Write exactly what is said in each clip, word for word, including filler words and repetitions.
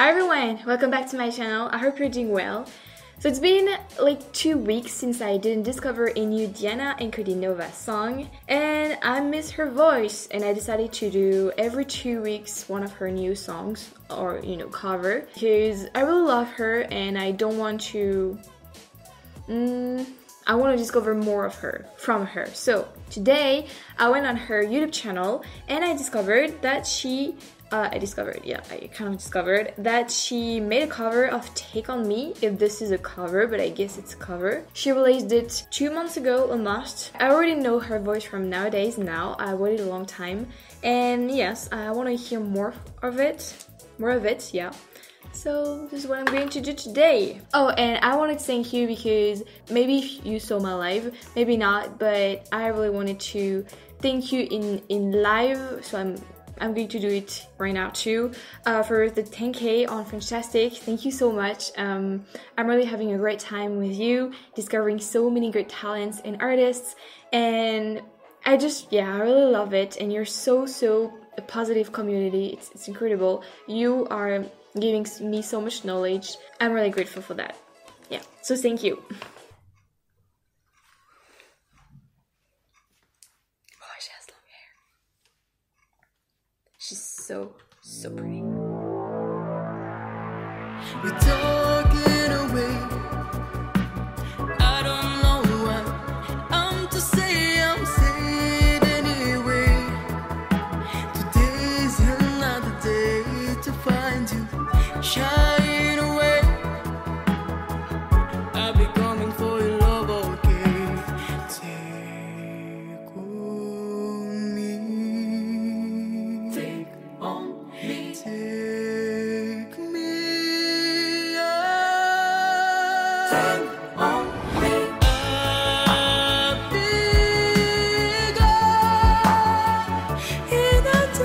Hi everyone, welcome back to my channel. I hope you're doing well. So it's been like two weeks since I didn't discover a new Diana Ankudinova song, and I miss her voice, and I decided to do every two weeks one of her new songs, or you know, cover, because I really love her and I don't want to... Mm, I want to discover more of her, from her. So today I went on her YouTube channel and I discovered that she Uh, I discovered, yeah, I kind of discovered that she made a cover of Take On Me, if this is a cover, but I guess it's a cover. She released it two months ago, almost. I already know her voice from nowadays now, I waited a long time, and yes, I want to hear more of it, more of it, yeah. So this is what I'm going to do today. Oh, and I wanted to thank you because maybe you saw my live, maybe not, but I really wanted to thank you in, in live, so I'm I'm going to do it right now too, uh, for the ten K on FrenchTastic. Thank you so much. Um, I'm really having a great time with you, discovering so many great talents and artists. And I just, yeah, I really love it. And you're so, so a positive community. It's, it's incredible. You are giving me so much knowledge. I'm really grateful for that. Yeah, so thank you. She's so, so pretty. We're talking away. I don't know why. I'm to say I'm safe anyway. Today's another day to find you. Shine away. I'll be coming for your love, okay? Take on me. Take On me. Take me out. Take on me. Amiga, in a theater. Take me out.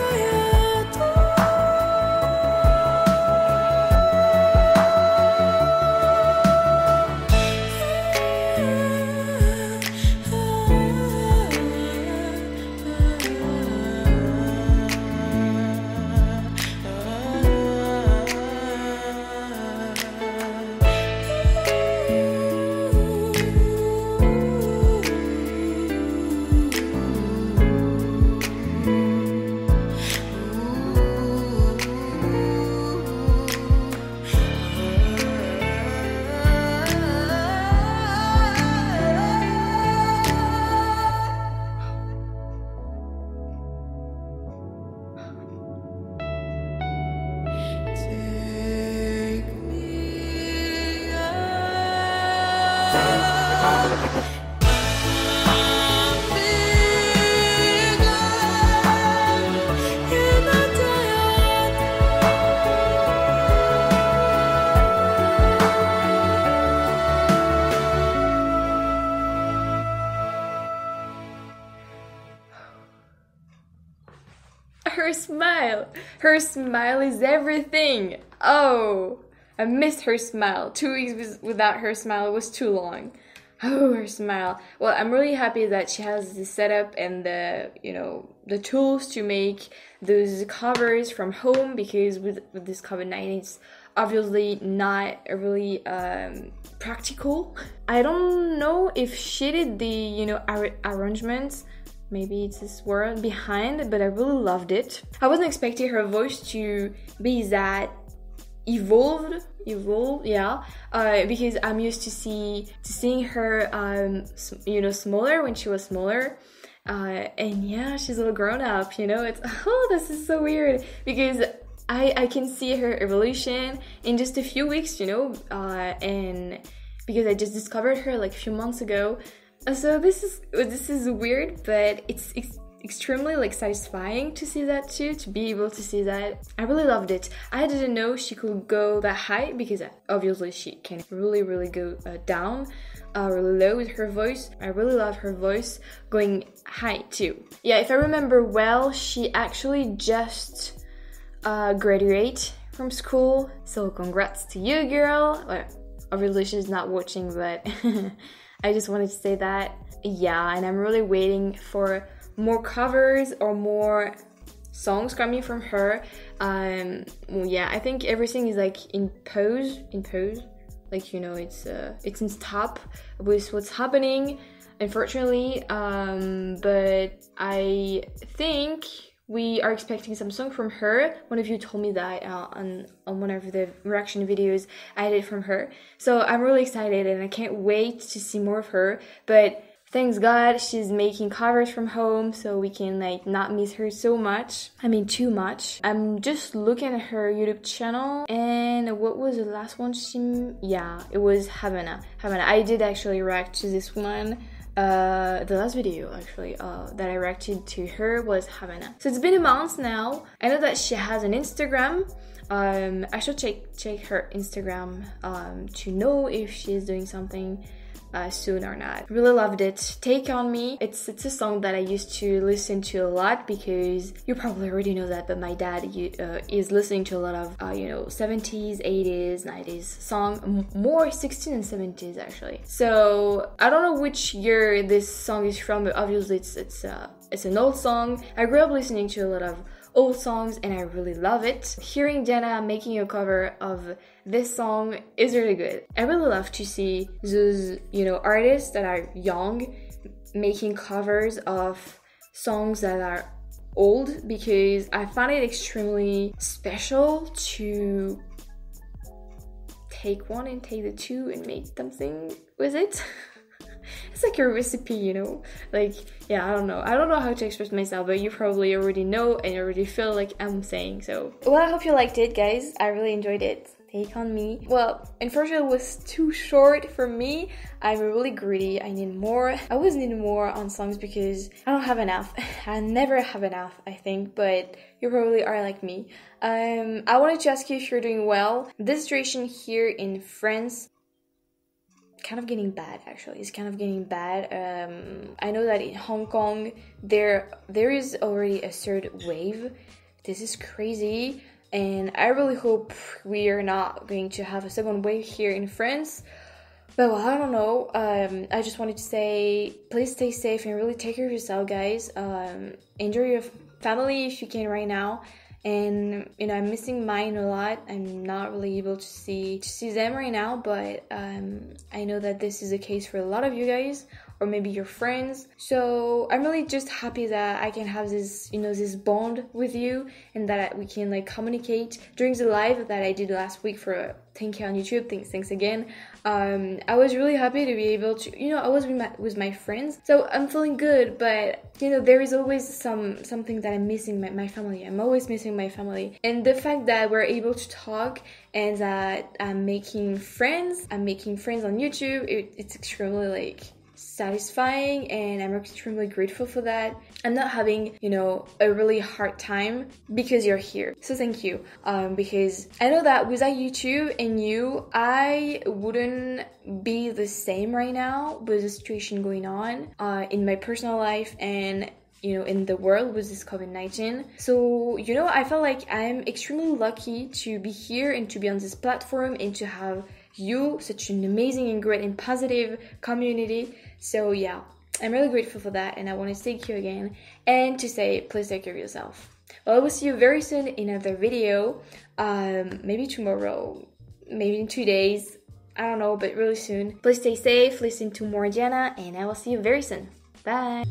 Her smile! Her smile is everything! Oh! I missed her smile. Two weeks without her smile was too long. Oh, her smile. Well, I'm really happy that she has the setup and the, you know, the tools to make those covers from home, because with, with this COVID nineteen, it's obviously not really um, practical. I don't know if she did the, you know, ar arrangements. Maybe it's this word behind, but I really loved it. I wasn't expecting her voice to be that evolved, evolved, yeah. Uh, because I'm used to see to seeing her, um, you know, smaller when she was smaller, uh, and yeah, she's all grown up. You know, it's oh, this is so weird because I I can see her evolution in just a few weeks, you know, uh, and because I just discovered her like a few months ago. So this is this is weird, but it's ex extremely like satisfying to see that too, to be able to see that. I really loved it. I didn't know she could go that high, because obviously she can really really go uh, down, uh, really low with her voice. I really love her voice going high too. Yeah, if I remember well, she actually just uh, graduated from school. So congrats to you, girl. Well, obviously she's not watching, but. I just wanted to say that, yeah, and I'm really waiting for more covers or more songs coming from her. Um, yeah, I think everything is like in pause, in pause. Like, you know, it's uh, it's in stop with what's happening, unfortunately. Um, but I think we are expecting some song from her. One of you told me that uh, on, on one of the reaction videos I did from her. So I'm really excited and I can't wait to see more of her. But thanks God she's making covers from home, so we can like not miss her so much. I mean too much. I'm just looking at her YouTube channel, and what was the last one she... Yeah, it was Havana. Havana. I did actually react to this one. Uh, the last video actually uh, that I reacted to her was Havana. So it's been a month now. I know that she has an Instagram. Um, I should check check her Instagram um, to know if she's doing something uh, soon or not. Really loved it. Take On Me. It's it's a song that I used to listen to a lot because you probably already know that, but my dad you, uh, is listening to a lot of uh, you know seventies, eighties, nineties song, more sixties and seventies actually. So I don't know which year this song is from, but obviously it's it's uh, it's an old song. I grew up listening to a lot of old songs and I really love it. Hearing Diana making a cover of this song is really good. I really love to see those, you know, artists that are young making covers of songs that are old, because I find it extremely special to take one and take the two and make something with it. It's like a recipe, you know, like, yeah, I don't know. I don't know how to express myself, but you probably already know and already feel like I'm saying so. Well, I hope you liked it, guys. I really enjoyed it. Take On Me. Well, unfortunately, it was too short for me. I'm really greedy. I need more. I always need more on songs because I don't have enough. I never have enough, I think, but you probably are like me. Um, I wanted to ask you if you're doing well. This situation here in France kind of getting bad, actually. It's kind of getting bad. Um, I know that in Hong Kong, there there is already a third wave. This is crazy. And I really hope we are not going to have a second wave here in France. But well, I don't know. Um, I just wanted to say, please stay safe and really take care of yourself, guys. Um, enjoy your family if you can right now. And you know, I'm missing mine a lot. I'm not really able to see to see them right now, but um, I know that this is the case for a lot of you guys, or maybe your friends. So I'm really just happy that I can have this, you know, this bond with you, and that we can like communicate during the live that I did last week for Take On YouTube. Thanks, thanks again. Um, I was really happy to be able to, you know, I was with my, with my friends. So I'm feeling good, but you know, there is always some something that I'm missing, my, my family. I'm always missing my family. And the fact that we're able to talk and that I'm making friends, I'm making friends on YouTube, it, it's extremely like satisfying, and I'm extremely grateful for that. I'm not having, you know, a really hard time because you're here. So thank you. Um, because I know that without YouTube and you, I wouldn't be the same right now with the situation going on uh, in my personal life and, you know, in the world with this COVID nineteen. So, you know, I feel like I'm extremely lucky to be here and to be on this platform and to have you, such an amazing and great and positive community. So yeah, I'm really grateful for that, and I want to thank you again and to say please take care of yourself. Well, I will see you very soon in another video, um maybe tomorrow, maybe in two days, I don't know, but really soon. Please stay safe, listen to more Diana, and I will see you very soon. Bye.